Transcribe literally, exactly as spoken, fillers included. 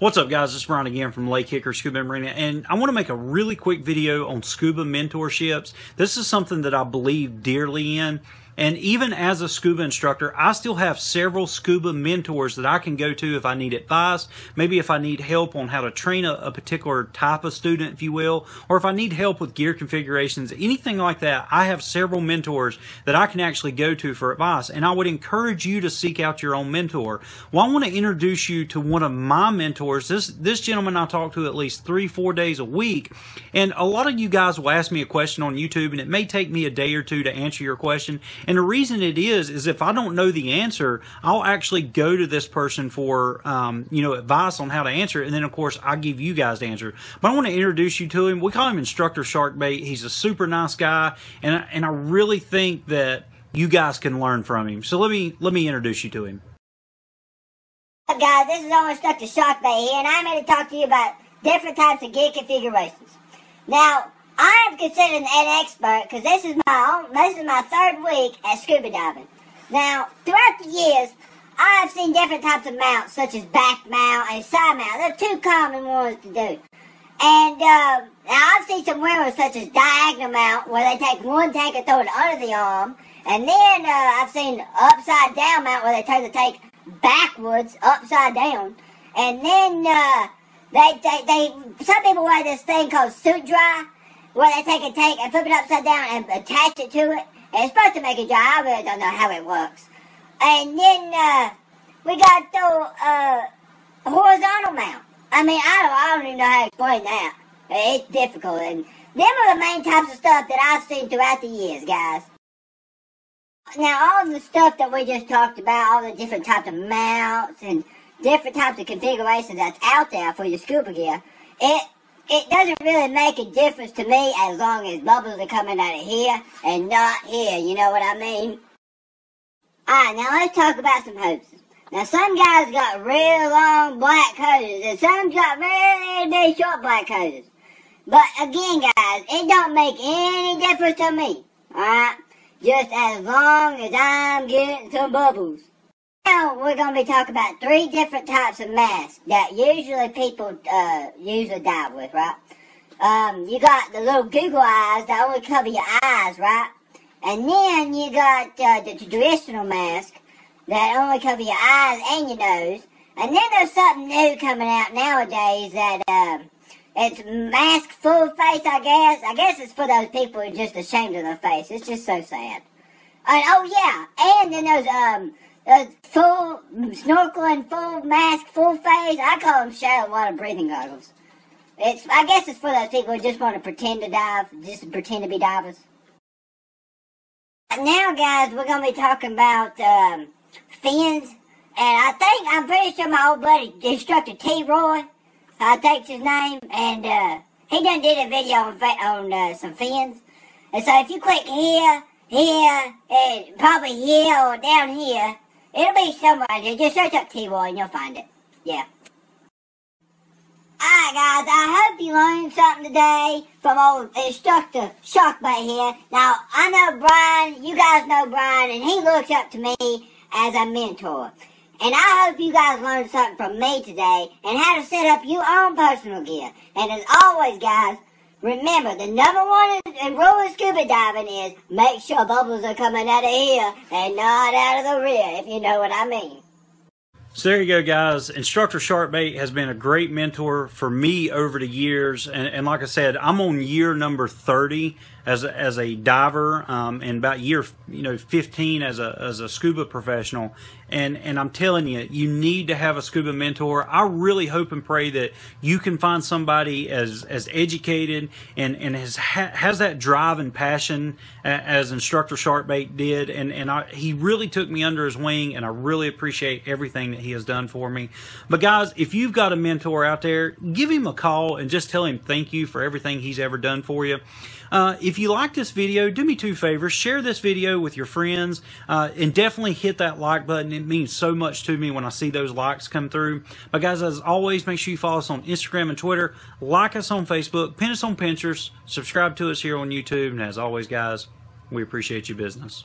What's up, guys? It's Brian again from Lake Hickory Scuba and Marina, and I want to make a really quick video on scuba mentorships. This is something that I believe dearly in, and even as a scuba instructor, I still have several scuba mentors that I can go to if I need advice, maybe if I need help on how to train a, a particular type of student, if you will, or if I need help with gear configurations, anything like that. I have several mentors that I can actually go to for advice, and I would encourage you to seek out your own mentor. Well, I want to introduce you to one of my mentors. This this gentleman I talk to at least three, four days a week. And a lot of you guys will ask me a question on YouTube, and it may take me a day or two to answer your question. And the reason it is, is if I don't know the answer, I'll actually go to this person for, um, you know, advice on how to answer it. And then, of course, I give you guys the answer. But I want to introduce you to him. We call him Instructor Shark Bait. He's a super nice guy. And I, and I really think that you guys can learn from him. So let me, let me introduce you to him. What's up, guys? This is our Instructor Shark Bait here, and I'm here to talk to you about different types of gear configurations. Now, I am considered an expert because this is my own, this is my third week at scuba diving. Now, throughout the years, I have seen different types of mounts, such as back mount and side mount. They're two common ones to do. And uh, now I've seen some weird ones, such as diagonal mount, where they take one tank and throw it under the arm. And then uh, I've seen upside down mount, where they take the tank backwards, upside down, and then uh, they, they they some people wear this thing called suit dry, where they take a tank and flip it upside down and attach it to it. And it's supposed to make it dry. I really don't know how it works. And then uh, we got the uh, horizontal mount. I mean, I don't I don't even know how to explain that. It's difficult. And them are the main types of stuff that I've seen throughout the years, guys. Now, all the stuff that we just talked about, all the different types of mounts and different types of configurations that's out there for your scuba gear, it it doesn't really make a difference to me as long as bubbles are coming out of here and not here, you know what I mean? Alright, now let's talk about some hoses. Now, some guys got real long black hoses, and some got really big short black hoses. But, again, guys, it don't make any difference to me, alright? Just as long as I'm getting some bubbles. Now we're going to be talking about three different types of masks that usually people uh, usually dive with, right? Um, you got the little Google eyes that only cover your eyes, right? And then you got uh, the traditional mask that only cover your eyes and your nose. And then there's something new coming out nowadays that uh, it's mask full face, I guess. I guess it's for those people who are just ashamed of their face. It's just so sad. And, oh, yeah. And then there's um, there's full snorkeling, full mask, full face. I call them shallow water breathing goggles. It's, I guess it's for those people who just want to pretend to dive, just pretend to be divers. Now, guys, we're going to be talking about um, fins. And I think, I'm pretty sure my old buddy, Instructor T-Roy, I think his name, and uh, he done did a video on, on uh, some fins. And so if you click here, here, and probably here or down here, it'll be somewhere. Just search up T-Roy and you'll find it. Yeah. Alright, guys, I hope you learned something today from old Instructor Shark Bait here. Now, I know Brian, you guys know Brian, and he looks up to me as a mentor. And I hope you guys learned something from me today and how to set up your own personal gear. And as always, guys, remember, the number one rule in scuba diving is make sure bubbles are coming out of here and not out of the rear, if you know what I mean. So there you go, guys. Instructor Shark Bait has been a great mentor for me over the years. And, and like I said, I'm on year number thirty as a, as a diver, um, and about year you know fifteen as a, as a scuba professional. And, and I'm telling you, you need to have a scuba mentor. I really hope and pray that you can find somebody as, as educated and, and has, ha has that drive and passion as Instructor Shark Bait did. And, and I, he really took me under his wing, and I really appreciate everything that he has done for me. But guys, if you've got a mentor out there, give him a call and just tell him thank you for everything he's ever done for you. Uh, if you like this video, do me two favors. Share this video with your friends, uh, and definitely hit that like button. It means so much to me when I see those likes come through. But guys, as always, make sure you follow us on Instagram and Twitter, like us on Facebook, pin us on Pinterest, subscribe to us here on YouTube, and as always, guys, we appreciate your business.